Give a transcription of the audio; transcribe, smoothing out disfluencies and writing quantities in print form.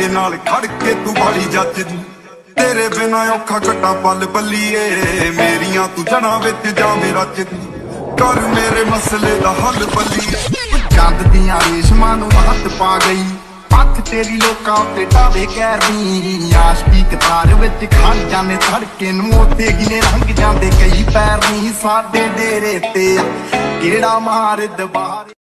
मेरे नाल खड़ के तू वाली जचदी, तेरे बिना औखा कटा पल बलिए, मेरिया तू जड़ा विच जावे रचदी, कर मेरे मसले दा हल बलिए। चंद दियां रेशमां नूं हथ पा गई, हथ तेरी लोकां उत्ते डावे कहरनी, आशकी कतार विच खड़ जाने धड़के नूं उत्ते गिने रंग जांदे कई पैर नहीं, साडे डेरे ते केड़ा मार दबार।